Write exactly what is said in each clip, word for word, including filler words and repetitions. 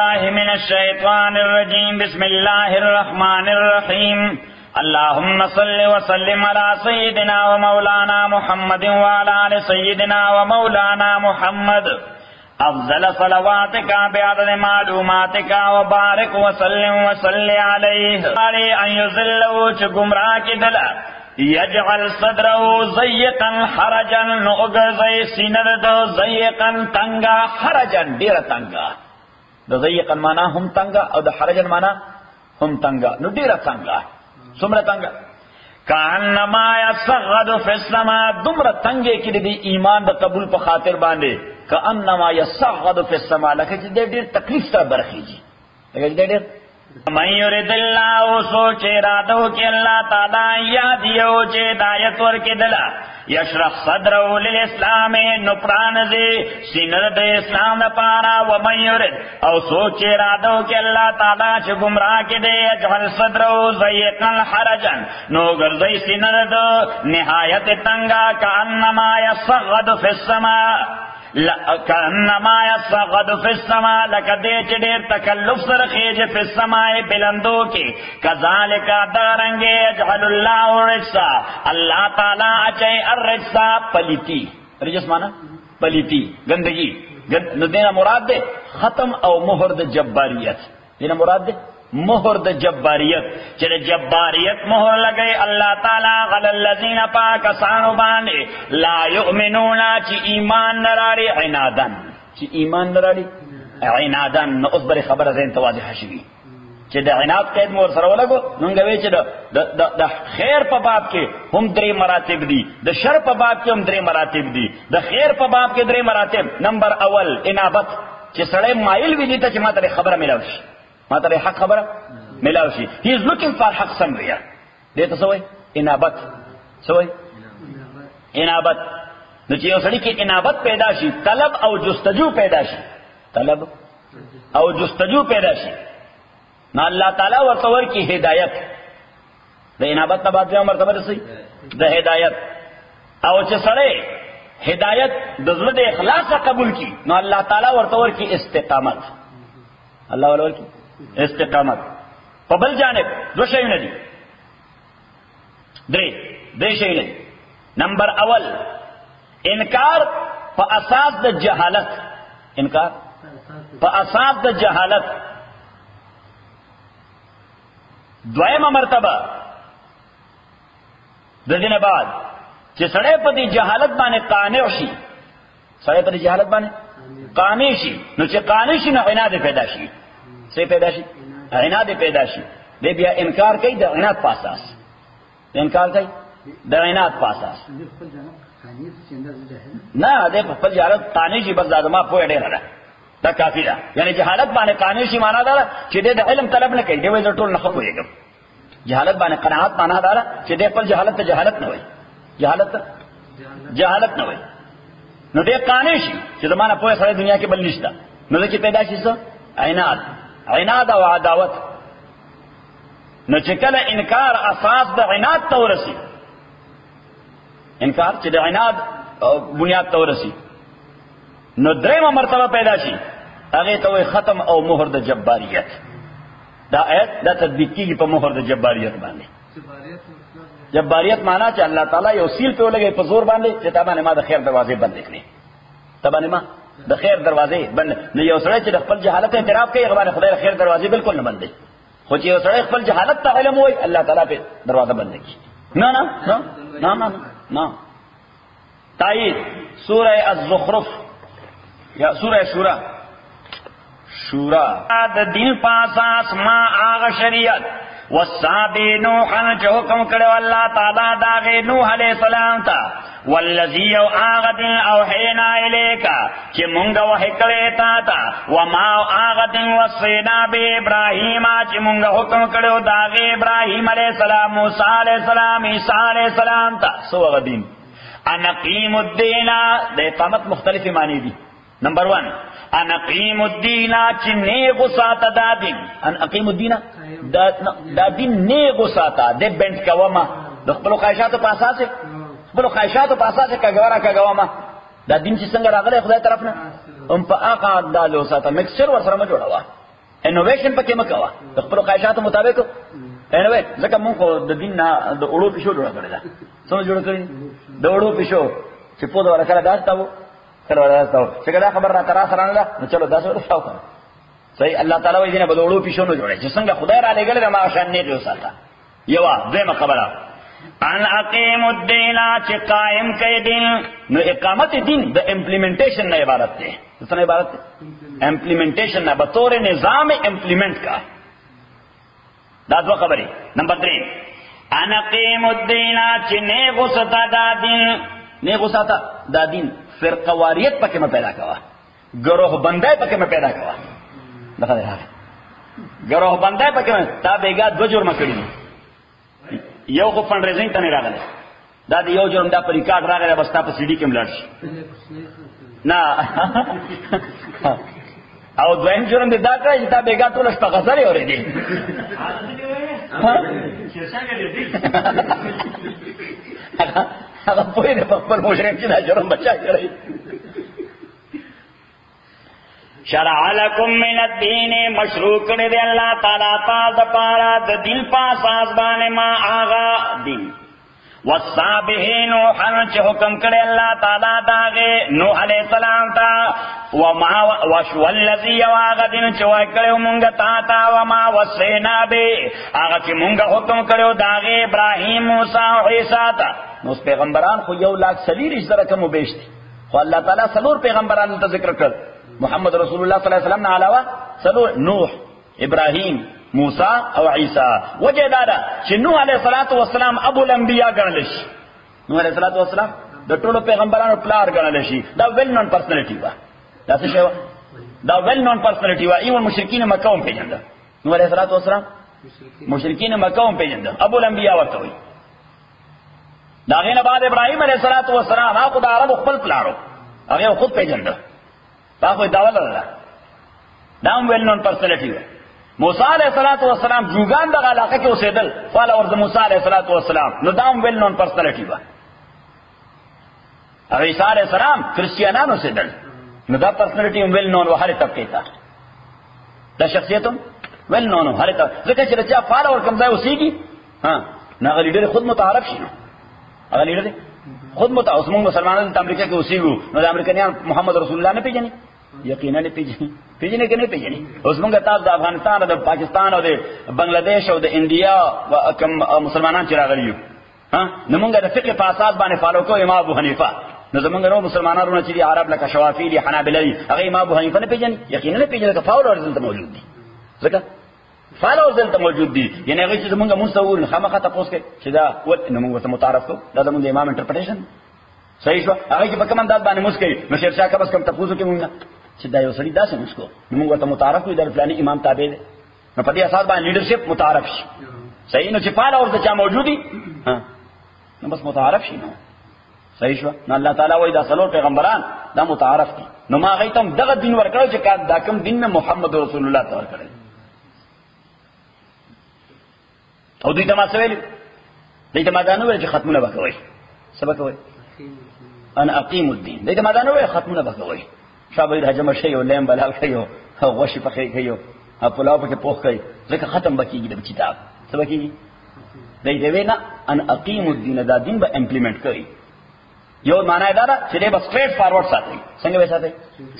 الله من الشيطان الرجيم. بسم الله الرحمن الرحيم. اللهم صل وسلم على سيدنا ومولانا محمد وعلى آل سيدنا ومولانا محمد أفضل صلواتك بعدد معلوماتك وبارك وسلم وسلم عليه أن يزله چگمراك دل يجعل صدره ضيقا حرجا نؤغزي سينده ضيقا تنگا حرجا دير تنگا د ضيقن معنا هم تنگا او د حرجن معنا هم تنگا نو ډیر تنگا سمره تنگا کانما یسغد فی السما دمر تنگه کې د ایمان د قبول په خاطر باندې کانما یسغد فی السما لکه چې ډیر تکلیف سره برخیږي لکه ډیر من یرید الله او سوچ اراده وکي الله تعالی یاد یو چې هدایت ورکې دلا یشرح صدره للاسلام نو پرانځي سینه د اسلام لپاره و من یرید او سوچ اراده وکي الله تعالی چې گمراه کې دې جهل صدره زیقن حرجن نو ګرځي سینه د نهایت تنگا کانما یصغد فی السما لَأَنَّمَا يَصَغَّدُ فِي السَّمَاءِ لَكَ دِيچ دیر تکلف سر خیج فی السماء بلندو کی کذالک دارنگ اجعل اللہ رجسا اللہ تعالی اچھے الرجسا پلیتی رجس مانا پلیتی گندگی گند... دینا مراد دے ختم او مہر د جباریت دینا مراد دے مہر د جباریت چلے جباریت مہر لگے اللہ تعالی غل الذین پاک سانو باندې لا یؤمنون چی ایمان نراڑی عنادن چی ایمان نراڑی عنادن نو اس بری خبر زین توازح شوی چی د عناد قید مور سره ولګو نونګوی چی د د خیر په باب کې هم درې مراتب دي د شر په باب کې هم درې مراتب دي د خیر په باب کې درې مراتب نمبر اول انابت چی سړی مایل وی دي ته چې ماته خبره ملاوش ما ترى حق خبره ملاوشي he is looking for حق somewhere دیتا سوئے انابت سوئے انابت نو چی او سڑی کی انابت پیدا شی طلب او جستجو پیدا شی طلب او جستجو پیدا شی نا اللہ تعالی ورطور کی ہدایت دا انابت نا بات جو مرتبہ رسی دا ہدایت او چی سڑے ہدایت دزلد اخلاص قبول کی نا اللہ تعالی ورطور کی استقامت اللہ والور کی استقامت فبل جانب دو شئیو ندی دری دری شئیو ندی نمبر اول انکار پا اساس دا جہالت انکار پا اساس دا جہالت دوائم مرتبہ دو دن بعد چی سڑے پا دی جہالت بانے قانع شی سڑے پا دی جہالت بانے قانع شی نو چی قانع شی نو عناد پیدا شی سی پیدا شی عناد پیدا شی دی بیا انکار کئی دا عناد پاساس انکار کئی دا عناد پاساس نا دی پل جہالت قانع شی بس دادما پویا ڈیر دا دا کافی دا یعنی جہالت بانے قانع شی مانا دا چی دی دا علم طلب نکئی دی ویزر طول نخب ہوئے گم جہالت بانے قناعات مانا دا چی دی پل جہالت تا جہالت نوئی جہالت تا جہالت نوئی نو دی قانع شی چی دمانا پویا سارے دنیا کے بل نشتا نو دی چی پیدا شی سا عناد عناد او عداوت نو چې کله انکار اساس د عناد تورسی انکار چې د عناد بنیاد تورسی نو درېمه مرتبه پیدا شي هغه ته ختم او مهر د جباریت دا آیت د تطبیق کې په مهر د جباریت باندې جباریت معنا چې الله تعالی یو سیل په لګي په زور باندې چې تابانه ما د خیر دروازه بند کړي تابانه ما د خیر دروازې بند نه یو سره چې خپل جهالت اعتراف کوي غواره خدای خیر دروازې بالکل نه بندې خو چې یو سره خپل جهالت ته علم وای الله تعالی په دروازه بند کی نه نه نه نه نه تایید سوره الزخرف یا سوره شورا شورا د دین پاساس ما هغه شریعت والصابي نوحا چه حکم کرو اللہ تعالی داغی نوح علیہ السلام تا واللزی او آغدن اوحینا الیکا چه منگا وحی کلیتا تا وما او آغدن وصینا بی ابراہیما چه منگا حکم کرو داغی ابراہیم علیہ السلام موسیٰ علیہ السلام عیسیٰ علیہ السلام تا سو غدین انقیم الدینہ دیقامت مختلف معنی دی نمبر ون انقیم الدینہ چه نیغ ساتا دا دین انقیم الدینہ دا, دا دین نیغو ساتا دے بینٹ کوما دا خپلو خواہشاتو پاسا سے خپلو خواہشاتو پاسا سے کگوارا کگواما دا دین چی سنگر آگلے خدای طرف نا ام پا آقا دا لو ساتا مکسچر ورسرم جوڑا ہوا انوویشن پکې مکوا د خپل قایشاتو مطابق انوویت ځکه مونږ د دین نه د اورو پښو جوړ کړل دا څنګه جوړ کړی د اورو پښو چې په دا ورکړه داستاو سره راځو څنګه دا خبر را تر سره نه نو چلو دا څه وساو صحیح الله تعالی وایي نه د اورو پښو نه جوړه چې څنګه خدای را لګل د ما شان نه جوړ ساته یو دمه خبره ان اقیم الدین چې قائم کړي دین نو اقامت دین د امپلیمنٹیشن نه عبارت ده څه عبارت امپلیمنٹیشن نه بطور نظام امپلیمنٹ کا دا دو خبری نمبر تین انقیم الدین چې نه غوستا دا دین نه غوستا دا دین فرقه واریت پکې مې پیدا کاوه ګروه بندای پکې مې پیدا کاوه دغه راغله ګروه بندای پکې دا بیګا دو جرم کړی یو خو فند ریزینګ ته نه راغله دا دی یو جرم دا پر ریکارډ راغله بس تا په سی ډی کې ملړ شي نه او دویم جرم دې دا کړی چې دا بیګا ټول شپه غزلې اورې دي هغه په دې په خپل مشرک چې دا جرم بچا کړی شرع لكم من الدين مشروع کړی دی الله تعالی تاسو لپاره د دین په اساس باندې ما آغا دین والصابحین حرچ حکم کرے اللہ تعالی داغے نوح علیہ السلام تا وما وشو اللذی واغا دن چوائے کرے مونگا تاتا وما وسینا بے آغا چی مونگا حکم کرے داغے ابراہیم موسیٰ عیسیٰ تا نوز پیغمبران خو یو لاکھ سلیر اش درکم و بیشتی خو اللہ تعالی سلور پیغمبران تا ذکر کر محمد رسول اللہ صلی اللہ علیہ وسلم نا علاوہ سلور نوح ابراہیم موسیٰ او عیسیٰ وجہ دادا چھ نوح علیہ السلام ابو الانبیاء گرنلش نوح علیہ السلام دا ٹولو پیغمبران پلار گرنلشی دا ویل نون پرسنلٹی وا دا سشے وا دا ویل نون پرسنلٹی وا ایون مشرکین مکہم پہ جندہ نوح علیہ السلام مشرکین مکہم پہ جندہ ابو الانبیاء ورکوی دا غین بعد ابراہیم علیہ السلام آقو دا عرب اخپل پلارو اگر خود پہ جندہ باقوی داول اللہ دا ہم ویل نون پرسنلٹی وا موسی علیہ الصلوۃ والسلام جوگان دغه علاقه کې اوسېدل فال اور د موسی علیہ الصلوۃ والسلام نو دام ویل نون پرسنلټی و هغه عیسی علیہ السلام کرسچیانانو اوسېدل نو دا پرسنلټی هم ویل نون وهره طبقه تا دا شخصیتوم ویل نون وهره تا ځکه چې رچا فال اور کمزای اوسېږي ها نه غلی ډېر خود متعارف شي هغه لیډر خود متعارف مسلمانانو د امریکا کې اوسېږي نو د امریکایان محمد رسول الله نه پیژني یقینا نه پیژني پیژنه کې نه پیژني اوس موږ تاسو د افغانستان او د پاکستان او د بنگلاديش او د انډیا او کوم مسلمانان چې راغلي ها نو موږ د فقه په اساس باندې فالو کوو امام ابو حنیفه نو زمونږ نو مسلمانانو چې عرب لکه شوافی دي حنابلې دي هغه امام ابو حنیفه نه پیژني یقینا نه پیژني که فالوورز دلته موجود دي ځکه فالوورز دلته موجود دي یعنی هغه چې موږ مونږ خامخا تاسو کې چې دا ول نو موږ ته متعارف کوو دا زمونږ امام انټرپریټیشن صحیح شو هغه چې په کوم انداز باندې مسکې مشر شاه کبس کم تفوزو کې مونږ چې دا یو سړی داسې مسکو موږ ورته متعارف کړو د فلاني امام تابع دی نو په دې اساس باندې لیډرشپ متعارف شي صحیح نو چې پال اورته چا موجودي ها نو بس متعارف شي نو صحیح شو نو الله تعالی وایي دا څلور پیغمبران دا متعارف دي نو ما غیتم دغه دین ورکړو چې دا کوم دین نه محمد رسول الله تعالی ورکړي او دې تما سویل دې تما دا نه وایي چې ختمونه وکوي سبق وایي ان اقیم الدین دې تما دا نه وایي ختمونه وکوي شابه حجم شي او لیم بلال کيو او وشي پخې کيو او پلاو پکې پوخ کي لکه ختم بکیږي د کتاب څه بکیږي دای دی وینا ان اقیم الدین دا دین به امپلیمنٹ کوي یو معنی دا چې دې بس سټریټ فارورډ ساتي څنګه وې ساتي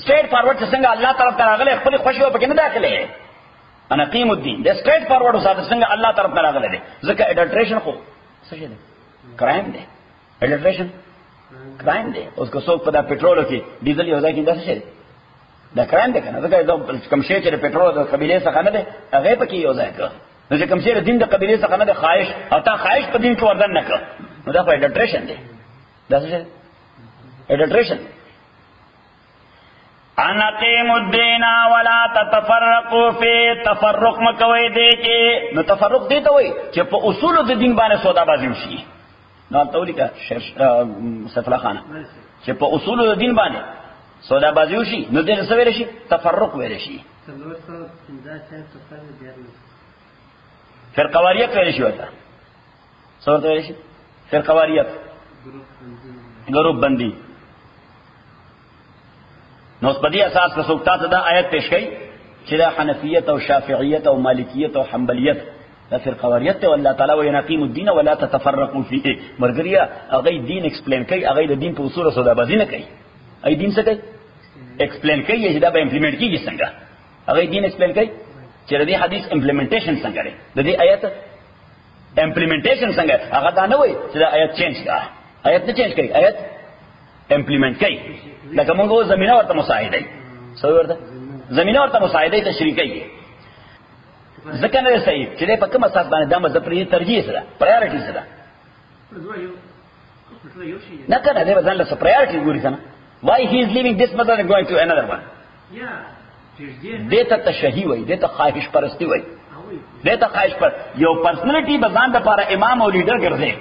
سټریټ فارورډ څنګه الله تعالی تعالی غلې خپل خوشي او پکې نه داخله ان اقیم الدین دا سټریټ فارورډ ساتي څنګه الله تعالی تعالی غلې ځکه اډلټریشن خو څه شي دی کرایم دی اډلټریشن کرائم دے اس کو سوک پدا پیٹرول کی ڈیزل یوزا کی دس شے دا کرائم دے کنا دا کم شے چے پیٹرول دا قبیلے سا کنا دے اگے پکی یوزا کر نو کم شے دین دا قبیلے سا کنا دے خواہش او تا خواہش پدین کو وردن نہ کر نو دا ایڈلٹریشن دے دس شے ایڈلٹریشن ان اقیم الدین ولا تتفرقوا فی تفرق مکوی دے کے نو تفرق دی توئی کہ پ اصول دین باندې سودا بازی وشی نو تولی کا سفلا خانه چې په اصول د دین باندې سودا بازی وشي نو دغه څه ویل شي تفرق ویل شي فرقه واریت ویل شي وتا څورته ویل شي فرقه واریت ګروپ بندي نو په دې اساس په سوکتا ته دا آیت پېښ کړي چدا حنفیت او شافعیت او مالکیت او حنبلیت دا فرقواریت ته الله تعالی و ينقيم الدين ولا تتفرقوا فيه مرګریا اغه دین ایکسپلین کوي اغه د دین په اصول سره بازی نه کوي اې دین څه کوي ایکسپلین کوي چې دا به امپلیمنٹ کیږي څنګه اغه دین ایکسپلین کوي چې د دې حدیث امپلیمنٹیشن څنګه لري د دې آیت امپلیمنٹیشن څنګه هغه دا نه وي چې دا آیت چینج کړه آیت نه چینج کوي آیت امپلیمنٹ کوي دا کومه غو زمينه ورته مساعده سوي ورته زمينه ورته مساعده تشریکي ذکر نه صحیح چې په کوم اساس باندې دا مذهب لري ترجیح سره پرایورټی سره نه کنه دا ځان له پرایورټی ګوري کنه why he is leaving this mother and going to another one yeah دته تشهي وای دته خواهش پرستی وای دته خواهش پر یو پرسنالټی بزان د پاره امام او لیډر ګرځي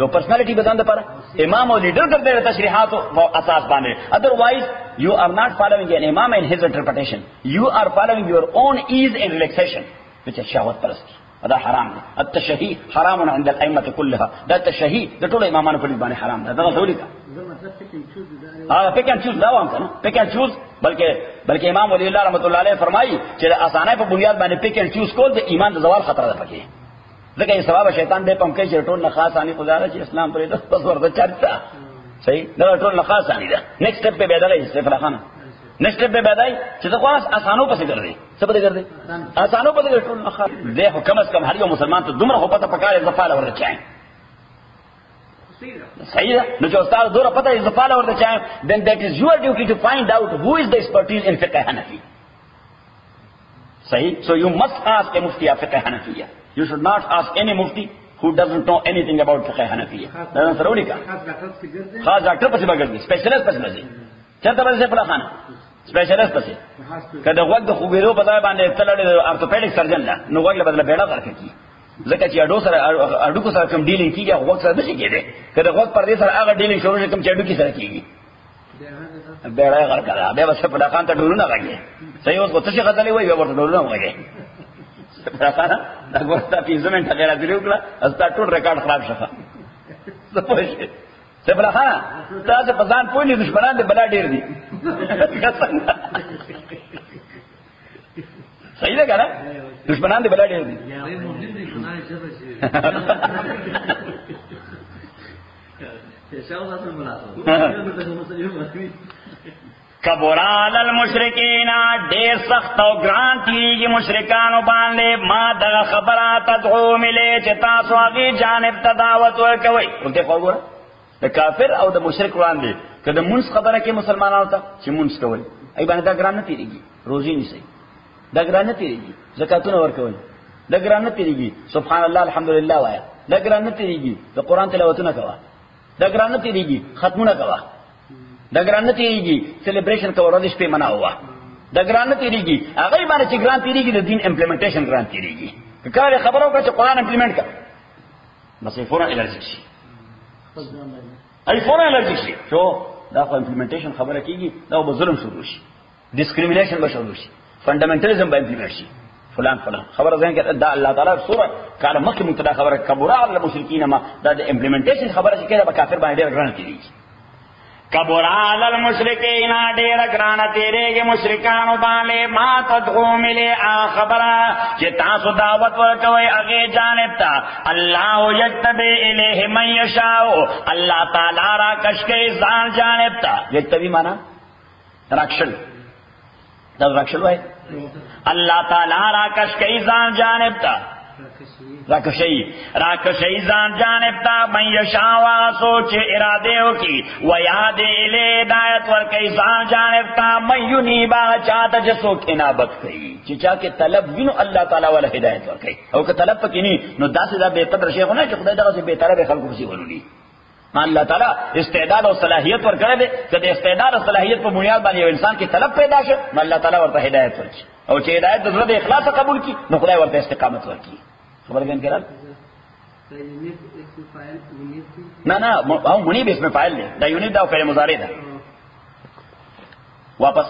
یو پرسنالټی بزان د پاره امام او لیډر ګرځي د تشریحات او اساس باندې otherwise you are not following an imam and his interpretation you are following your own ease and relaxation بچ شهوت پرستی دا حرام ده التشهي حرام عند الائمه كلها دا التشهي د ټول امامانو په باندې حرام ده دا ټول ده ها pick and choose دا وام کنه pick and choose بلکې بلکې امام ولی الله رحمت الله علیه فرمایي چې اسانه په بنیاد باندې pick and choose کول د ایمان د زوال خطر ده پکې ځکه یې ثواب شیطان دې پم کې ټول نه خاص اني گزاره چې اسلام پرې ده پس ورته چرتا صحیح دا ټول نه خاص اني ده next step به بدلای استفراغ خانه نشته به بدای چې دا خلاص اسانو پسې ګرځي څه پدې ګرځي اسانو پدې ټول نه خاله ده حکم اس کم هر یو مسلمان ته دومره خو پته پکاره زفاله ورچای صحیح ده نو چې استاد دومره پته زفاله ورچای then that is your duty to find out who is the expertise in fiqh hanafi صحیح so you must ask a mufti of fiqh hanafiya you should not ask any mufti who doesn't know anything about fiqh hanafiya دا نه ضروري کا خاص ډاکټر پسې ګرځي سپیشلیست پسې ګرځي چاته پسې فلاخانه سپیشلیست پسې کله وخت د خوبیرو په ځای باندې تلل د ارتوپیډیک سرجن نه نو وګړي بدله بیړه ورکړي ځکه چې اډو سره اډو سره کوم ډیلینګ کیږي هغه وخت سره نشي کېده کله وخت پر دې سره هغه ډیلینګ شروع کوم چې اډو کې سره کیږي بیړه ورکړه بیا وسه په لاخان ته ډورونه راغلي صحیح اوس وڅ شي غزلې وای بیا ورته ډورونه راغلي څنګه دا ګورتا پیزمنټ هغه دروګلا استا ټول ریکارډ خراب شفه زپوشه سبلا خان تاسو په ځان پوینې دشمنان دې بلا ډېر دي صحیح ده ګره دشمنان دې بلا ډېر دي کبرال المشرکین ډېر سخت او ګران دي مشرکانو باندې ما دغه خبره تدعو ملې چې تاسو هغه جانب تداوت وکوي ولته خبره د کافر او د مشرک وړاندې کله مونږ خبره کې مسلمانانو ته چې مونږ کول ای باندې دا ګران نه تیریږي روزي نشي دا ګران نه تیریږي زکاتونه ورکول دا ګران نه تیریږي سبحان الله الحمدلله وایا دا ګران نه تیریږي د قران تلاوتونه کوا دا ګران نه تیریږي ختمونه کوا دا ګران نه تیریږي سلیبریشن کوا ورځ شپه مناوه دا ګران نه تیریږي هغه باندې چې ګران تیریږي د دین امپلیمنټیشن ګران تیریږي کله خبرو کې قران امپلیمنٹ کړه مصیفونه الرجشی ای فورا الرجی شي شو دا خو امپلیمنٹیشن خبره کیږي دا به ظلم شروع شي ډیسکریمینیشن به شروع شي فاندامنٹلزم به امپلیمنٹ شي فلان فلان خبره ځان دا الله تعالی سوره کاله مکه متدا خبره کبره علی المشرکین ما دا د امپلیمنٹیشن خبره چې کړه په کافر باندې ګران کیږي کبره علی المشرکین ډیر ګران تیرېږي مشرکانو باندې ما تدعو ملي خبره چې تاسو دعوت ورکوي هغه جانب ته الله یجتبی الیه من یشاء الله تعالی را کشکې ځان جانب ته یجتبی معنا رکشل دا رکشل وای الله تعالی را کشکې ځان جانب ته راکشی راکشی ځان جانب ته من یشاء سوچ اراده وکي و یاد اله دایت ورکي ځان جانب ته من یونیبا چاته جسو کنابت کوي چې چا کې طلب وینو الله تعالی ول هدایت ورکي او که طلب پکې نه نو داسې دا به قدر شیخ نه چې خدای دغه به طلب خلکو شي ورونی ما الله تعالی استعداد او صلاحیت ورکړه دې کله استعداد او صلاحیت په بنیاد باندې یو انسان کې طلب پیدا شي نو الله تعالی ورته هدایت ورکي او چې هدایت د زړه اخلاص قبول کی نو خدای ورته استقامت ورکي خبر گن کرال نا نا او منیب اسم فاعل دی دا یونیت دا فعل مضارع دا واپس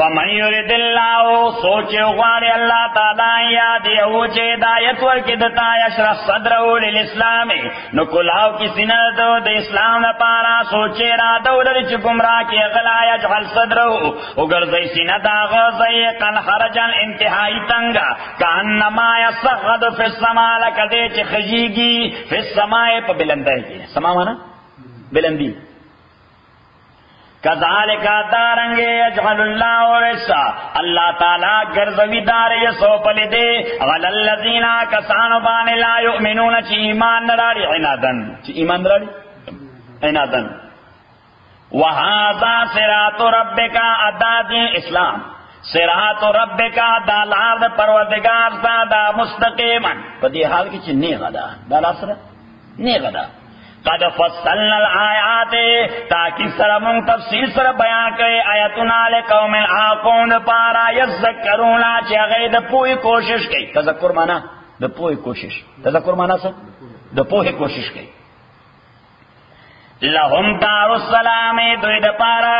فمن يريد الله سوچ غوار الله تعالی یا دی او چه ہدایت ور کی دتا یشرح صدره للاسلام نو کلاو کی سینہ دو د اسلام نہ پارا سوچ را دولر چ گمراہ کی غلا یجعل صدره او گردی سینہ دا غزی قن حرجن انتہائی تنگا کانما یسغد فی السماء لکدی چ خجیگی فی السماء پ بلندی کی سما معنی بلندی کذالک دارنگے اجعل اللہ ورسا اللہ تعالی گرزوی دار یسو پلی دے غل اللذین کسانو بان لا یؤمنون چی ایمان نراری عنادن چی ایمان نراری عنادن وہذا صراط ربک اداد اسلام صراط ربک دالار پروردگار دا دا مستقیمن پدی حال کی چی نی غدا دالار سر نی غدا قد فصلنا الآیات تاکہ سرمون تفسیر سر بیان کرے آیتنا لقوم عاقون پارا یذکرون چا غید پوئی کوشش کی تذکر معنی د پوئی کوشش تذکر معنی سر د پوئی کوشش کی لهم دار السلام دوی د پارا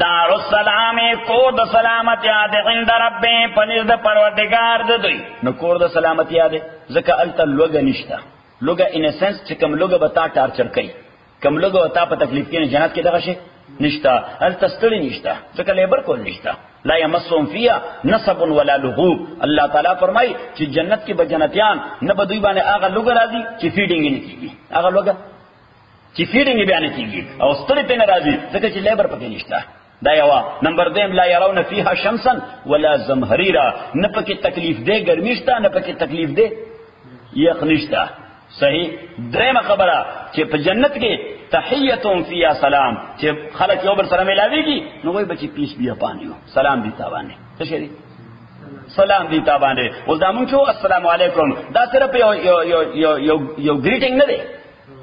دار السلام کو د سلامتی یاد عند رب پنځ د پروردگار د دوی نو کو د سلامتی یاد زکه انت لوګ نشتا لوگا ان سنس چې کوم لوگا بتا ټارچر کوي کوم لوگا وتا په تکلیف کې نه جنت کې دغه شي نشتا هل تستړي نشتا ځکه لیبر کول نشتا لا یمسهم فيها نصب ولا لغوب الله تعالی فرمای چې جنت کې به جنتیان نه بدوی باندې هغه لوگا راځي چې فیډینګ نه کیږي هغه لوگا چې فیډینګ بیان کیږي او ستړي ته نه راځي ځکه چې لیبر پکې نشتا دا یو نمبر دیم لا يرون فيها شمسا ولا زمهريرا نه پکې تکلیف دې ګرمشتا نه پکې تکلیف دې یخ نشتا صحیح دریم خبره چې په جنت کې تحیتهم فیها سلام چې خلک یو بل سره ملاويږي نو وای بچی پیس بیا پانیو سلام دی تابانه څه شي سلام دی تابانه او زمون چې السلام علیکم دا صرف یو یو یو یو یو گریټینګ نه دی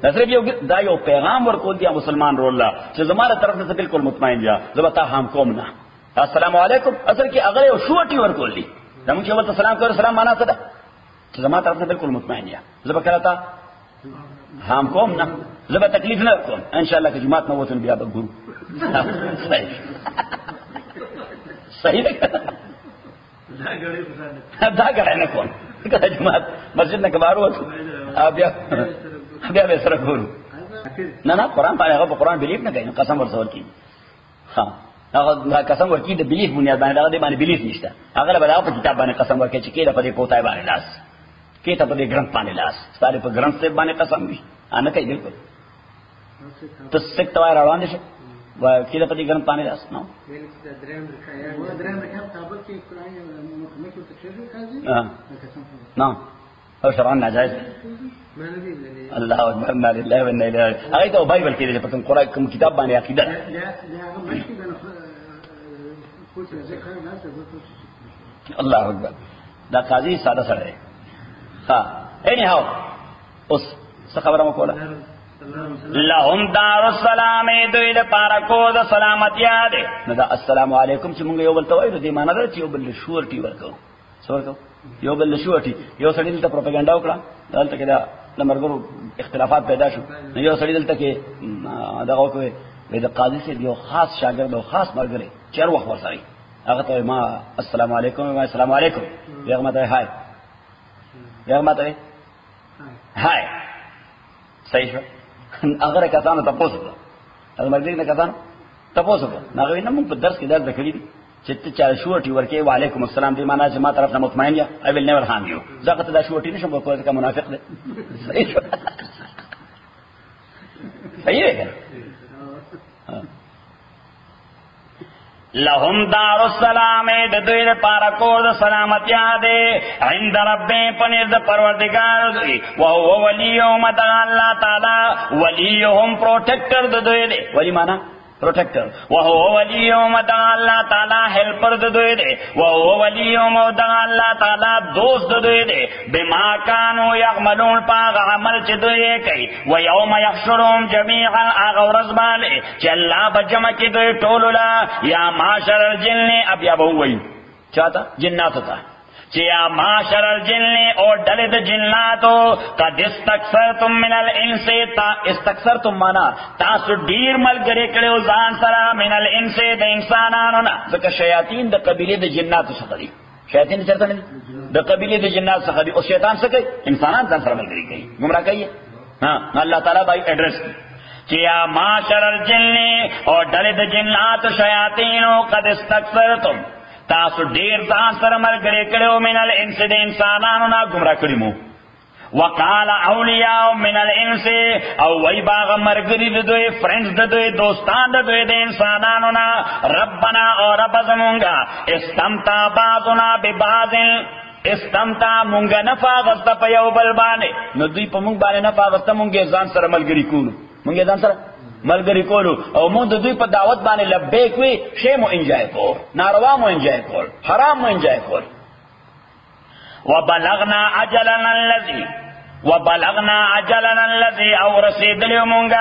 دا صرف یو دا یو پیغام ورکول دی مسلمان رو الله چې زماره طرف نه بالکل مطمئن یا زبتا هم کوم نه السلام علیکم اصل کې هغه یو شوټي ورکول دی زمون چې ورته سلام کوي سلام معنا څه ده زما طرف نه بالکل مطمئن یا زبا کرتا هم کوم نه زبا تکلیف نه کوم ان شاء الله که جمعه نو وتن بیا به ګورو صحیح صحیح دا غړې نه کوم که جمعه مسجد نه کبارو بیا بیا به سره ګورو نه نه قران باندې هغه قران بلیف نه کوي قسم ورسول کی ها هغه قسم ورکی د بلیف بنیاد باندې هغه باندې بلیف نشته هغه بلغه په کتاب باندې قسم ورکی چې کله په دې کوتای باندې لاس کی ته په دې ګرنټ باندې لاس ساري په ګرنټ سره باندې قسم وي ان کوي بالکل ته څه توای روان دي وای کی ته په دې ګرنټ باندې لاس نو نو او شرعاً ناجائز الله اکبر ما لله وانا الیه هغه ته بایبل کې دې په قرآن کوم کتاب باندې عقیده الله اکبر دا قاضي ساده سره anyhow اس خبره مکوله لهم دار السلام دوی د پاره کو د سلامتی یاد نه دا السلام علیکم چې مونږ یو بل ته وایو دې معنی درته یو بل شورټي ورکو څورکو یو بل شورټي یو سړی دلته پروپاګاندا وکړه دلته کې دا لمرګرو اختلافات پیدا شو نو یو سړی دلته کې دغه کوي د قاضي سره یو خاص شاګرد او خاص مرګره چر وخت ورسای هغه ته ما السلام علیکم و السلام علیکم یو ماته هاي یا ماته هاي صحیح اگر کسانو تاسو ته مرګ نه کسانو تاسو ته ناغوی نه موږ په درس کې درس ذکرې دي چې ته چا شوټي ورکه وعلیکم السلام دې معنا چې ما طرف نه مطمئن یا آی ویل نیور هان یو ځکه ته دا شوټي نشم ورکول ځکه منافق دی صحیح صحیح لهم دار السلام د دوی لپاره کو د سلامتی ده عند رب پنیر د پروردگار او هو ولیهم الله تعالی ولیهم پروټیکټر د دوی دی ولی معنا پروټیکټر او هو ولیهم الله تعالی هیلپر د دوی دی او هو ولیهم الله تعالی دوست د دوی دی بما کانوا یعملون پاغه عمل چې دوی کوي و یوم یحشرهم جميعا اغورزبال چې الله بجمع کې دوی ټول لا یا معاشر الجن اب یا بووی چاته جنات ته يا معاشر الجن اور دلد جناتو قد استكثرتم من الانس استكثرتم منا تاسو ډیر ملګری کړو ځان سره من الانس د انسانانو نه ځکه شیاطین د قبیله د جناتو څخه دي شیاطین چرته نه د قبیله د جنات څخه دي او شیطان څه کوي انسانان ځان سره ملګری کوي ګمرا کوي ها الله تعالی بای ایڈریس يا معاشر الجن اور دلد جناتو شیاطینو قد استكثرتم تاسو ډیر ځان سره ملګری کړو من الانس د انسانانو نه ګمرا کړی مو وقال اولیاء من الانس او وی باغ مرگری دو دوی فرنس دو دوی دوستان دو دوی دو انسانانونا ربنا او رب زمونگا استمتا بازونا ببازن استمتا مونگا نفا غستا پا یو بلبانے نو دوی پا مونگ بانے نفا غستا مونگی زان سر ملگری کولو مونگی زان سر ملگری کولو او مونگ دو دوی پا دعوت بانے لبیکوی شیمو انجائے کول ناروامو انجائے کول حرامو انجائے کول وبلغنا اجلنا الذي وبلغنا اجلنا الذي او رسید لمونگا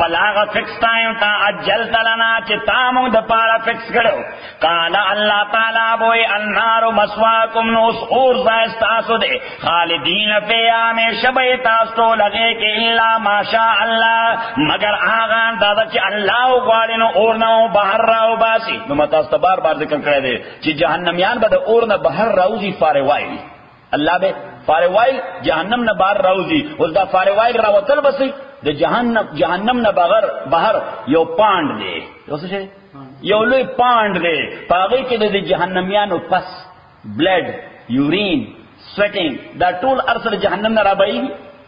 بلاغ فکس ٹائم تا اجلت لنا چتا مونگ دپارا فکس کرو قال اللہ تعالی بوئی النار مسواکم نوس اور زائست آسو دے خالدین فیا میں شبہ تاستو لگے کہ اللہ ما شاء اللہ مگر آغان دادا چی اللہ غالین اورنا بہر راو باسی نمہ تاستا بار بار ذکر کرے دے چی جہنمیان با دا اورنا بہر راو زی فارے وائی اللہ بے فاروائل جہنم نہ بار راوزی اس دا فاروائل راوتل بسی دا جہنم جہنم نہ بغیر باہر یو پاند دے یو سچے یو لوی پاند دے پاگی کے دے جہنمیانو پس بلڈ یورین سویٹنگ دا ټول ارسل جہنم نہ رابئی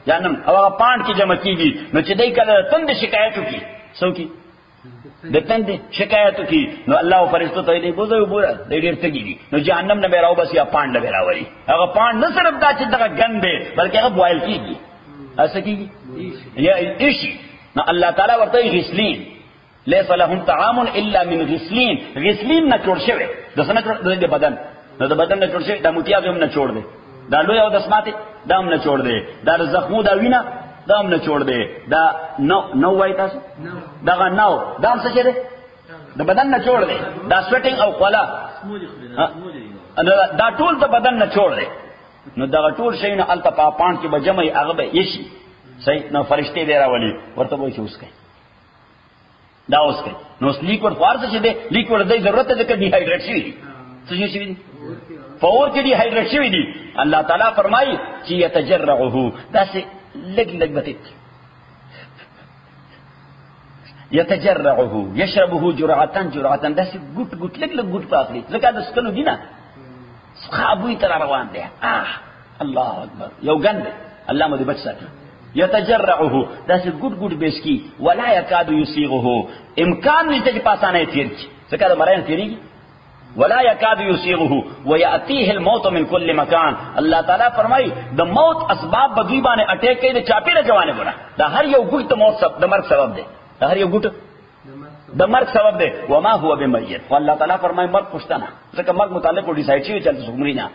جہنم اوغا پاند کی جمع کی گی نو چدی کلا تند شکایتو کی سو کی دتن دے شکایتو کی نو اللہ فرشتو تے دی بوزو بورا دے دیر تے گی نو جہنم نہ بیراو بس یا پاند نہ بیراوری اگر پاند نہ صرف دا چ دغه گندے بلکہ اگر بوائل کی گی ایسا کی یا ایش نو اللہ تعالی ورتے غسلین لیس لهم طعام الا من غسلین غسلین نہ چور شے دسن کر دے بدن نو بدن نہ چور شے دا موتیا ہم نہ چھوڑ دے دا لوی او دسماتے دا ہم نہ چھوڑ دے دا زخمو دا وینا دا ہم نہ چھوڑ دے دا نو نو وایتا دا غا نو دا ہم سچے دے دا بدن نہ چھوڑ دے دا سویٹنگ او قلا دا ټول دا بدن نہ چھوڑ دے نو دا ټول شے نہ التا پا پان کی بجمعی اغبے یشی صحیح نو فرشتے دے راولی ورتا بو چوس کے دا اس کے نو اس لیکور فارس چے دے لیکور دے ضرورت دے کہ ڈی ہائیڈریٹ شی سچے شی فور کی ڈی ہائیڈریٹ شی دی اللہ تعالی فرمائی کہ یتجرعه دا سے لگ لگ بتت يتجرعه يشربه جرعة جرعة داس گٹ گٹ لگ لگ گٹ پاخلی زکا دس کلو دینا خابوی تر روان دے آہ اللہ اکبر یو گند اللہ مدی بچ ساتھ يتجرعه داس گٹ گٹ بیسکی ولا يكاد يسيغه امکان نہیں تے پاس انے تیر زکا مرین تیری ولا يكاد يسيغه وياتيه الموت من كل مكان الله تعالی فرمای د موت اسباب بغیبانه اٹیک کئ د چاپی له جوانه ګره د هر یو ګټ موت سب د مرګ سبب دی د هر یو ګټ د مرګ سبب دی و ما هو بمیت والله تعالی فرمای مرګ پښتنه ځکه مرګ متعلق کو ډیسایډ شي چې څومره نه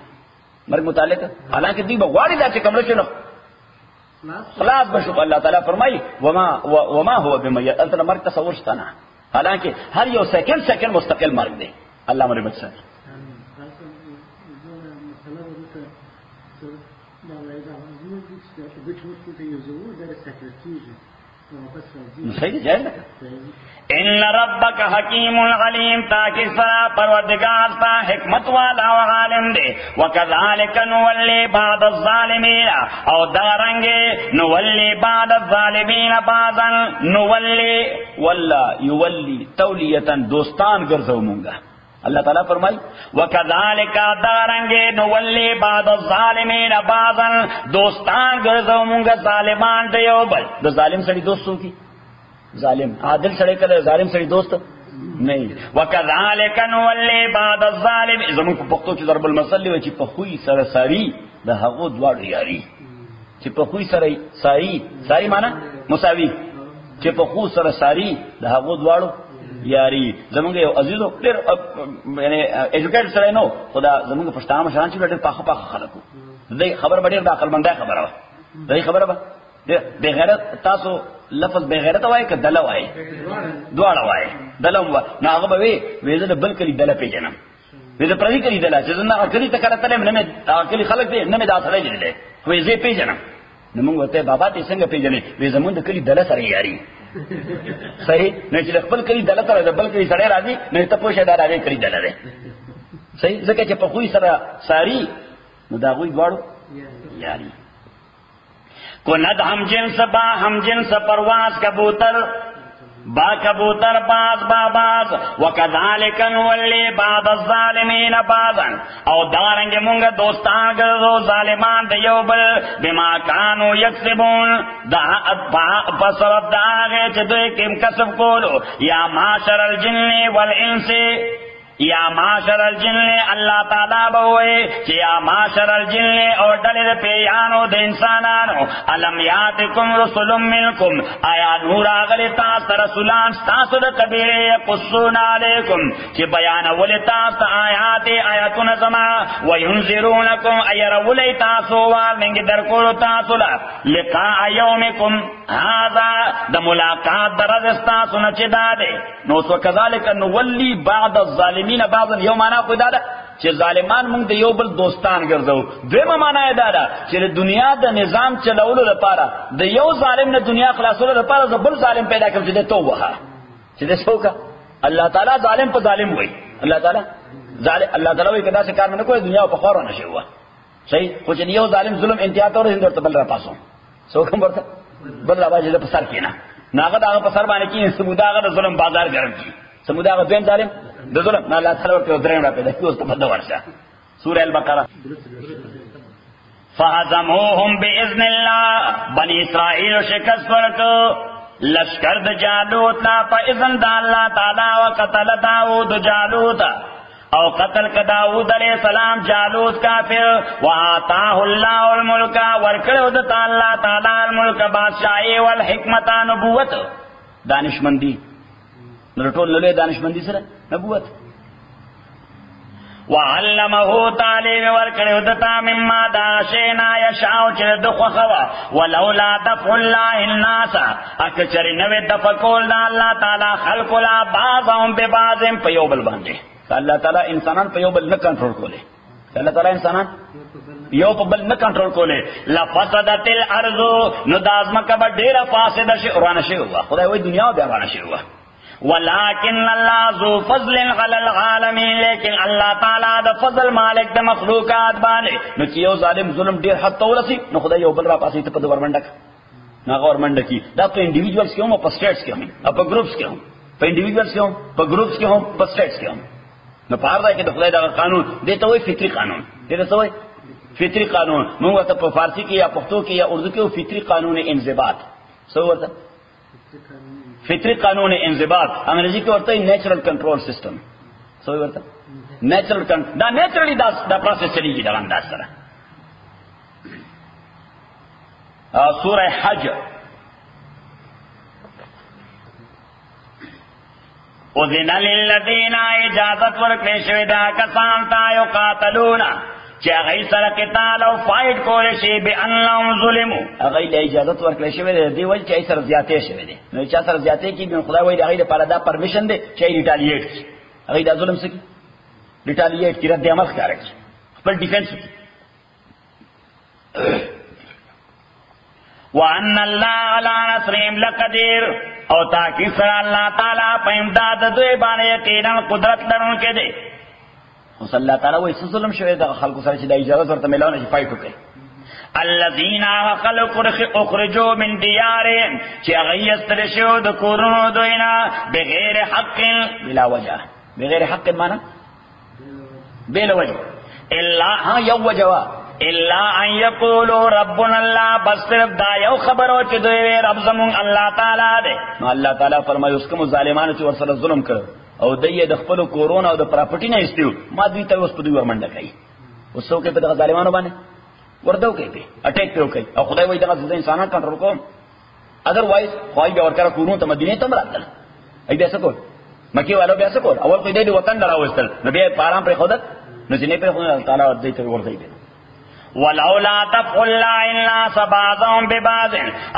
مرګ متعلق حالانکه دی بغواړي دا چې کمل شنو خلاص بشو الله تعالی فرمای و ما و ما هو بمیت انت مرګ تصور شتنه حالانکه هر یو سیکنډ سیکنډ مستقل مرګ دی اللہ مرے بچ سکے ان ربک حکیم علیم تاکہ سرا پروردگار تا حکمت والا و عالم دے وکذالک نولی بعد الظالمین او دارنگے نولی بعد الظالمین بعضا نولی ولا یولی تولیتا دوستان گرزو مونگا اللہ تعالیٰ فرمائی وَكَذَلِكَ دَارَنْگِ نُوَلِّ بَعْدَ الظَّالِمِينَ بَعْضًا دوستان گرزو مونگا ظالمان دیو بل دو ظالم سڑی دوستوں کی ظالم عادل سڑی کلے ظالم سڑی دوست نہیں وَكَذَلِكَ نُوَلِّ بَعْدَ الظَّالِمِ زمین کو پختو چی ضرب المسلی وی چی پخوی سر ساری دا حقو دوار یاری چی پخوی سر ساری ساری مانا مساوی چی پخو سر ساری دا حقو دوارو یاری زمونږ یو عزیزو ډېر یعنی ایجوکیټ سره نو خدا زمونږ پښتانه مشران چې ډېر پاخه پاخه خلکو دې خبر باندې عقلمنده خبره وه دې خبره به دې غیرت تاسو لفظ بے غیرت وای ک دلو وای دواړه وای دلو نو هغه به وی ویل بل کلی دل پیژنم دې پردي کړی دلا چې زنه اکلی ته کړه تلم نه مې اکلی خلک دې نه مې دا سره لیدلې وې زه پیژنم نو موږ ته بابا ته څنګه پیژنې وې زمونږ د کلی دلا سره یاري صحیح نه چې خپل کلی دلا سره دبل کلی سره راځي نه ته پوښه دا راځي کلی دلا دې صحیح ځکه چې په خوې سره ساری نو دا غوي غواړو یاري کو ند هم جنس با هم جنس پرواز کبوتر با کبوتر باز با باز وکذالک نولی بعض الظالمین بعضا او دارنگ مونگا دوستان گردو ظالمان دیو بل بما کانو یکسبون بسرد داغے چدوی کم کسب کولو یا معاشر الجن والانس یا معاشر الجن اللہ تعالی بوئے کہ یا معاشر الجن اور دلد پیانو دے انسانانو علم یاتکم رسول منکم آیا نور آغلی تاست رسولان ستاسو دا قبیرے قصون علیکم کہ بیان اولی تاست آیات آیاتون زما وینزرونکم ایر اولی تاسو وارنگ درکولو تاسو لقاء یومکم هذا دا ملاقات دا رزستاسو نچدا دے نو سو کذالک نولی بعد الظالم مینه بعضن یو معنا کو دادا چې ظالمان موږ د یو بل دوستان ګرځو دیمه معنا یې دادا چې دنیا د نظام چلولو لپاره د یو ظالم نه دنیا خلاصولو لپاره د بل ظالم پیدا کړی د توبه چې د شوکا الله تعالی ظالم په ظالم وای الله تعالی ظالم الله تعالی وای کدا څه کار نه کوي دنیا په خور نه شي وا صحیح خو چې یو ظالم ظلم انتها تور هند ورته بل را پاسو څوک هم ورته بل را باندې د پسر کینا ناغه دا په سر باندې کې سموداغه د ظلم بازار ګرځي کی سموداغه دین ظالم د ظلم نه الله تعالی ورته درېم را پیدا کیږي اوس په دغه ورشه سوره البقره فهزموهم باذن الله بني اسرائيل شکست ورکړه لشکر د جالوت نه په اذن د الله تعالی وقتل داوود جالوت او قتل ک داوود علیہ السلام جالوت کافر واتاه الله الملك ورکړه د الله تعالی الملك بادشاہي او حکمت نبوت دانشمندی نرټول له دانشمندی سره نبوت وعلمه تعلیم ورکړو دتا مما دا شینا یشاو چې دغه خوا ولولا دفع الله الناس اکثر نوې دفع کول دا الله تعالی خلق لا بعضهم ببعضهم په یو بل باندې الله تعالی انسانان په یو بل نه کنټرول کوله الله تعالی انسانان یو په بل نه کنټرول کوله لفسدت الارض نو دازمه کبه ډیره فاسده شي ورانه شي خدای وې دنیا بیا ورانه شي ولكن الله ذو فضل على العالمين لیکن الله تعالی د فضل مالک د مخلوقات باندې نو چې یو ظالم ظلم ډیر حد تولسی نو خدای یو بل را پاسې ته په ورمنډک نه ورمنډ کی دا په انډیویډوالز کې هم په سټیټس کې هم په ګروپس کې هم په انډیویډوالز کې هم په ګروپس کې هم په سټیټس کې هم نو په هر ځای کې د خدای د قانون دې ته وایي فطری قانون دې ته وایي فطری قانون موږ ته په فارسی کې یا پښتو کې یا اردو کې او فطری قانون انضباط سو ورته فطری قانون انضباط انگریزی کے ورتا نیچرل کنٹرول سسٹم سو ورتا نیچرل کنٹرول دا نیچرلی دا دا پروسیس چلی گی دا انداز سره ا سورہ حج او ذن للذین اجازت ورکړې شوې دا کسان تا یو قاتلون چې غي سره قتال او فایټ کولې شي به انهم ظلمو غي له اجازه ورکړې شوې دی ول چې سره زیاتې شوې دي نو چې سره زیاتې کې به خدای وایي غي لپاره دا پرمیشن دی چې ریټالیټ غي دا ظلم سکی ریټالیټ کړه د عمل ښکار کړي خپل ډیفنس وان الله علی نصرهم لقدیر او تاکي سره الله تعالی په امداد دوی باندې یقینا قدرت لرونکي دی صلی الله تعالی و اس ظلم شوی د خلکو سره چې د اجازه ورته ملونه چې فایټ وکړي الذين خلقوا اخرجوا من ديارهم چې غیستل شو د کورونو دوینا بغیر حق بلا وجه بغیر حق معنا بلا وجه الا یو وجه الا ان يقولوا ربنا الله بس دا یو خبرو چې دوی رب زمون الله تعالی دې نو الله تعالی فرمایي اس کوم ظالمانو چې ورسره ظلم کړو او دې د خپل کورونا او د پراپرټی نه استیو ما دوی ته اوس په دوی ورمنډه کوي اوسو کې په دغه ظالمانو باندې وردو کوي اٹیک پیو کوي او خدای وایي دغه انسانان کنټرول کوم اذر وایز خوای به ورکړه کورونه ته مدینه ته مراتل اې داسه کول مکی والو بیا څه کول اول کې دې وطن دراوستل نبی پارام پر خودت نو جنې پر خدای تعالی ورته ته ورته دي ولولا دفع الله الناس بعضهم ببعض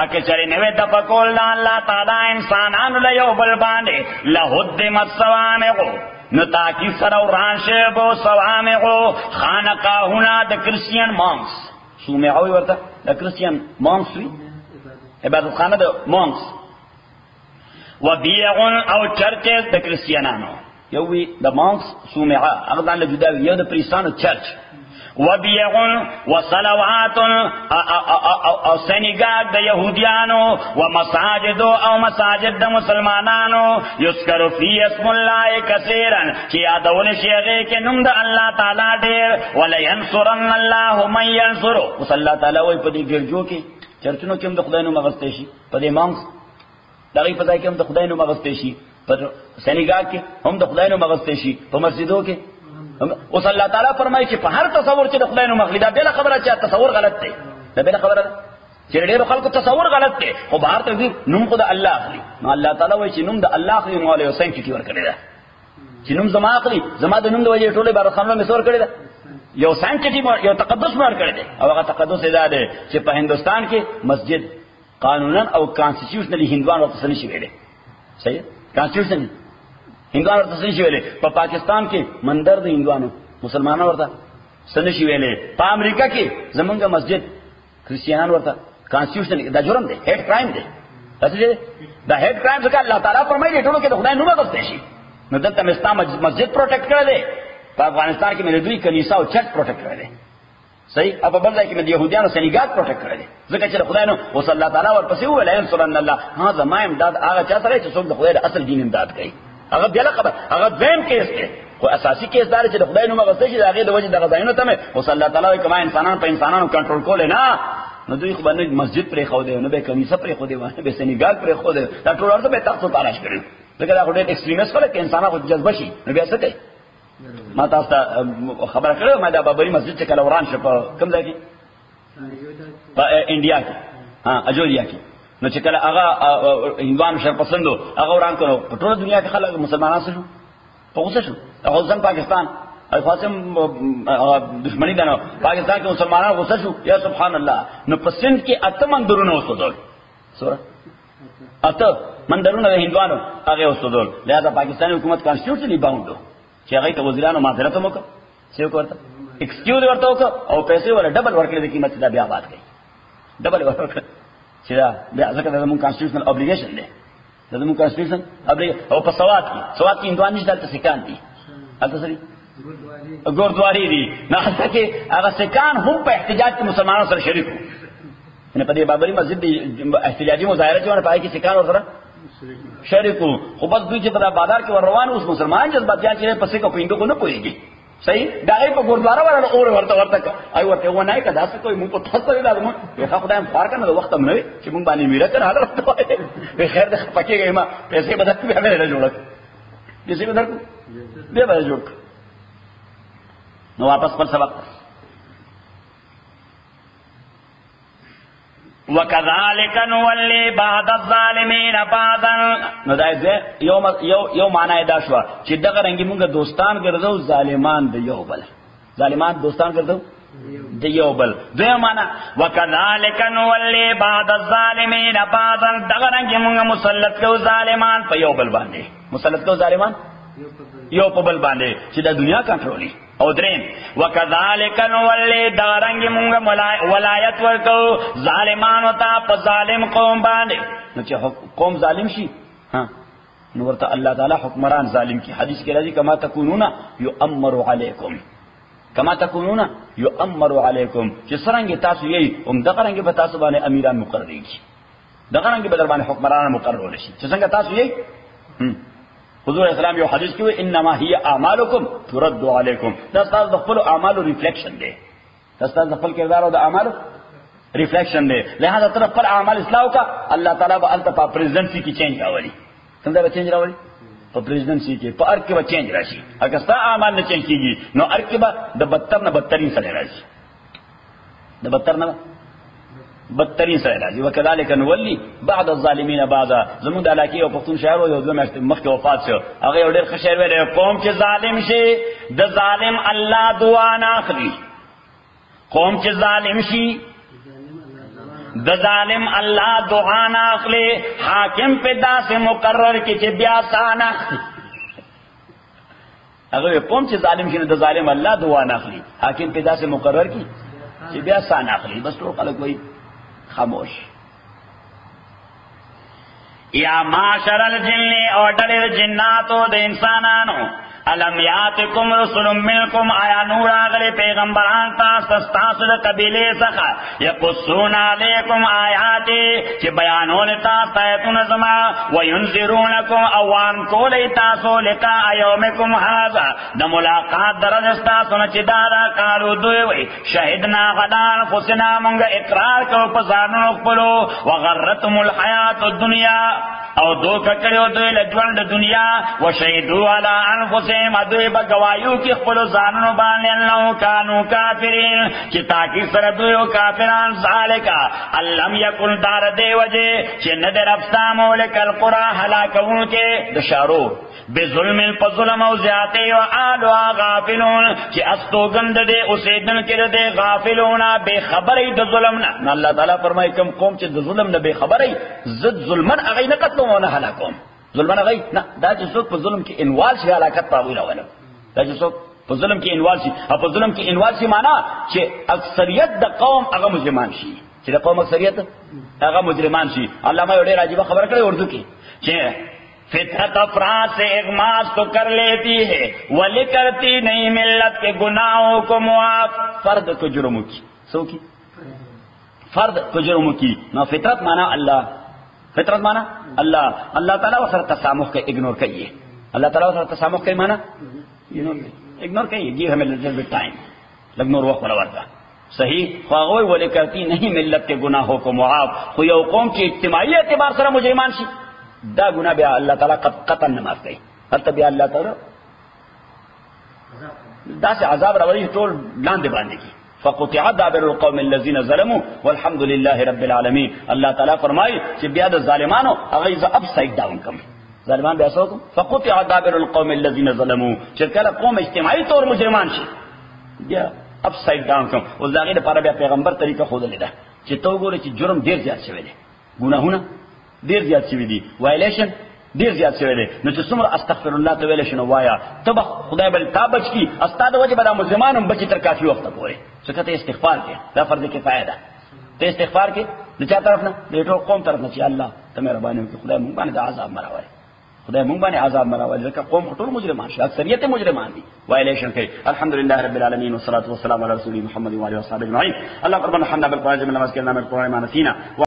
اکثر نوی دفع کول الله تعالی انسانانو له یو بل باندې لهدمت صوامع نتاکی سرو رانشبو سوامعو خانقاهونا دا کرسیان مانس سومعوی ورطا دا کرسیان مانس وی عبادت خانه دا مانس و بیعون او چرچز دا کرسیانانو یووی دا مانس سومعا اغدان لجداوی یو دا پریسان و چرچ و بیعون و صلواتون او سنگاگ دا یهودیانو و مساجدو او مساجد دا مسلمانانو یسکرو فی اسم اللہ کثیرن چی آدول شیغی کے نمد اللہ تعالی دیر ولینصرن اللہ من ینصرو اس اللہ تعالی وی پدی گرجو کی چرچنو کم دا خدای نو مغستیشی پدی مانس لغی پتای کم دا خدای نو مغستیشی پر سنگاگ کے ہم دا خدای نو مغستیشی پر مسجدو کے اس اللہ تعالیٰ فرمائی چی پا ہر تصور چی دخلین و مخلی دا بیلا خبرہ چی تصور غلط تے دا بیلا خبرہ چی ریڈیر خلق تصور غلط تے خب ہر تصور نم خود اللہ اخلی نو اللہ تعالیٰ وی چی نم دا اللہ اخلی نو علیہ حسین چکی ور کردے دا چی نم زمان اخلی زمان دا نم دا وجہ ٹولے بارد خانلوں میں سور کردے دا یو سین چکی یو تقدس مور کردے او اگر تقدس ادا دے چی پا ہندوستان کے مسجد قانوناً او کانسٹیوشنلی ہندوان وقت سنی شویدے ہندوان ورطا سنشی ویلے پا پاکستان کے مندر دے ہندوانو مسلمان ورطا سنشی ویلے پا امریکہ کے زمنگا مسجد کرسچینان ورطا کانسٹیوشن دا جرم دے ہیڈ کرائم دے دا ہیڈ کرائم سکا اللہ تعالیٰ فرمائی دے ٹھولو کہ دا خدای نوبہ بستے شی ندلتا مستان مسجد پروٹیکٹ کردے پا افغانستان کے ملدوی کنیسا و چرچ پروٹیکٹ کردے صحیح اپا بلدائی کہ ملد یہودیان و سنیگات پروٹیکٹ کردے ذکر چل خدای نو وصل اللہ تعالیٰ ورپسی ہوئے لئے صلن اللہ ہاں زمائم داد آغا چاہتا رہے چسوک دا خدای دا اصل دین امداد گئی اگر بیلا خبر اگر دیم کیس تے کوئی اساسی کیس دارے چھے خدای نو مغستے چھے داغی دو وجہ دا غزائنو تمہیں وصل اللہ تعالیٰ وی کما انسانان پا انسانانو کنٹرول کولے نا نو دوی خبر نو مسجد پرے خو دے نو بے کنیسہ پرے خو دے نو بے سنیگال پرے خو دے دا ٹول ارزو بے تخت و تالاش کرے لیکن اگر دیت ایکسٹریمیس کولے کہ انسانا خود جذبہ شی نو بے ایسا کئی ما تاستا خبر کرے ما دا بابری مسجد چکل وران شپا کم دا کی پا انڈیا کی ہاں اجوریا کی نو چې کله هغه هندوان شر پسندو هغه وران کړو په ټوله دنیا کې خلک مسلمانان شول په اوسه شو هغه ځم پاکستان او خاصم دښمنی ده نو پاکستان کې مسلمانان اوسه شو یا سبحان الله نو پسند کې اته مندرونه اوسدول سره اته مندرونه هندوانو هغه اوسدول لہذا پاکستاني حکومت کانسټیټیوشنلی باوندو چې هغه ته وزیرانو معذرت موکړه څه کوته ایکسکیوز ورته وکړه او پیسې ولا ډبل ورکړي د قیمت دا بیا واد کړي ډبل ورکړي چې دا بیا ځکه دا زموږ کانسټیټیوشنل اوبلیګیشن دی دا زموږ کانسټیټیوشن اوبلیګ او په سواد کې سواد کې هندوان نشته دلته سکان دي هلته سری ګوردواري دي نه هلته کې هغه سکان هم په احتجاج کې مسلمانانو سره شریک وو یعنې په دې بابري مسجد احتجاجي مظاهره چې ونه پای کې سکان ورسره شریک وو خو بس دوی چې په دا بازار کې ور روان اوس مسلمان جذباتیان چې په سکو په هندو کو نه پوهېږي صحیح دا غي په ګوردواره ورانه اور ورته ورته آی ورته و نه کدا څه کوي مون په تاسو لري مون یو خدایم فار کنه وخت هم نه چې مون باندې میره تر حال راځه به خیر ده پکېږي ما پیسې بدل کې به نه جوړک پیسې بدل کو به به جوړک نو واپس پر سبق وکذالک نولی بعد الظالمین بعضا نو دا یو یو یو معنی دا شو چې دغه رنګي مونږه دوستان ګرځو ظالمان د یو بل ظالمان دوستان ګرځو د یو بل دا معنی وکذالک نولی بعد الظالمین بعضا دغه رنګي مونږه مسلط کو ظالمان په یو بل باندې مسلط کو ظالمان یو په بل باندې چې د دنیا کنټرولي او درین وَكَذَلِكَ نُوَلِّ دَارَنْگِ مُنگا ولایت ورکو ظالمانو تا پا ظالم قوم باندے نوچے قوم ظالم شی نورتا اللہ تعالی حکمران ظالم کی حدیث کے لئے کما تکونون یؤمرو علیکم کما تکونون یؤمرو علیکم چی سرنگی تاسو یہی ام دقرنگی با تاسو بانے امیران مقرری کی دقرنگی با دربانے حکمران مقرر لشی چی سنگا تاسو یہی حضور اسلام یو حدیث کیوئے انما ہی اعمالکم تردو علیکم دستاز دخپلو اعمالو ریفلیکشن دے دستاز دخپل کردارو دا اعمالو ریفلیکشن دے لہذا طرف پر اعمال اصلاحو کا اللہ تعالیٰ با علتا پا پریزیڈنسی کی چینج راولی کم دا با چینج راولی پا پریزیڈنسی کی پا ارکی با چینج راشی اکستا اعمال نا چینج کی گی نو ارکی با دا بدتر نا بدترین سلے راشی دا بدتر نا بدترین سره راځي وکذالک نولي بعض الظالمین بعضا زمون د علاقه او پښتون شهر او یو د مخکې وفات شو هغه یو ډېر خشیر ویل قوم چې ظالم شي د ظالم الله دعا نه اخلي قوم چې ظالم شي د ظالم الله دعا نه اخلي حاکم په داسې مقرر کې چې بیا سانه اگر پوم چې ظالم شنه د ظالم الله دوا ناخلی حاکم پیدا سے مقرر کی چې بیا سان اخلی بس ټول خلک وای خاموش. یا معاشر الجن او ډېر جناتو د انسانانو الم یاتکم رسل منکم آیا نور آغلی پیغمبران تاس تاسو د قبیله څخه یقصون علیکم آیاتی چې بیانونه تاسو ایتونه زما وینذرونکم اوان کولی تاسو لقاء یومکم هذا د ملاقات درځ تاسو نه چې دا کارو دوی وي شهیدنا غدان فسنا مونږ اقرار کوو په ځانونو خپل وغرتم الحیات الدنیا او دو ککړو دوی لجوان د دنیا وشهیدوا علی انفسهم مدوی با گوائیو کی خپل زانونو باندې انو کانو کافرین چې تاکي سره دوی کافران ذالکا علم یکن دار دی وجه چې نه درپستا مولک القران هلاکون کې دشارو بظلم فظلم او زیاته او اعلوا غافلون چې استوګند دې اوسیدن کې دې غافلونا بے خبرې د ظلم نه. الله تعالی فرمایي کوم قوم چې د ظلم نه بے خبرې زد ظلمن اغه نه قتلونه هلاکون ظلمانه غي نه دا چې څوک په ظلم کې انوال شي علاقات پاوي نه ولا دا چې څوک په ظلم کې انوال شي او په ظلم کې انوال شي معنا چې اکثریت د قوم هغه مجرمان شي چې د قوم اکثریت هغه مجرمان شي. علامه یو ډېر عجیب خبره کړې اردو کې چې فطرت افراد سے اغماز تو کر لیتی ہے ولی کرتی نہیں ملت کے گناہوں کو معاف فرد کو جرموں کی سو کی فرد کو جرموں کی نو فطرت معنا الله فطرت مانا اللہ اللہ تعالیٰ و سر تسامح کے اگنور کریے اللہ تعالیٰ و سر تسامح کے مانا اگنور کریے گی ہمیں لزل بٹ ٹائم لگنور وقت والا ورزا صحیح خواہوئی ولی کرتی نہیں ملت کے گناہوں کو معاف خوی او قوم کی اجتماعی اعتبار سر مجرمان شی دا گناہ بیا اللہ تعالیٰ قطعا نماف کئی حتی بیا اللہ تعالیٰ دا سے عذاب روڑی طول لاندے باندے کی فقطع دابر القوم الذين ظلموا والحمد لله رب العالمين. الله تعالی فرمای چې بیا د ظالمانو هغه ز اپ سایډ داون کوم ظالمان بیا سو کوم فقطع دابر القوم الذين ظلموا چې کله قوم اجتماعي تور مجرمان شي بیا اپ سایډ داون کوم او ځاګه لپاره بیا پیغمبر طریقه خود لیدا چې تو ګورې چې جرم ډیر زیات شوی دی ګناهونه ډیر زیات شوی دی وایلیشن ډیر زیات شوی دی نو چې څومره استغفر الله ته ویل شنو وایا تب خدای بل تابچ کی استاد وجه بل مجرمانم بچی تر کافی وخت پورې سکتے استغفار کے دا فرض کے فائدہ تے استغفار کے نچا طرف نہ دیٹو قوم طرف نہ چی اللہ تے مہربانی کی خدا مونگ باندې دا عذاب مراوے خدا مونگ باندې عذاب مراوے لکہ قوم خطول مجرمان شاہ اکثریت مجرمان دی وائلیشن کی. الحمدللہ رب العالمین والصلاۃ والسلام علی رسول محمد و علیہ وصحبہ اجمعین. اللہ قربان حنا بالقران جملہ مسکنا من قران ما نسینا.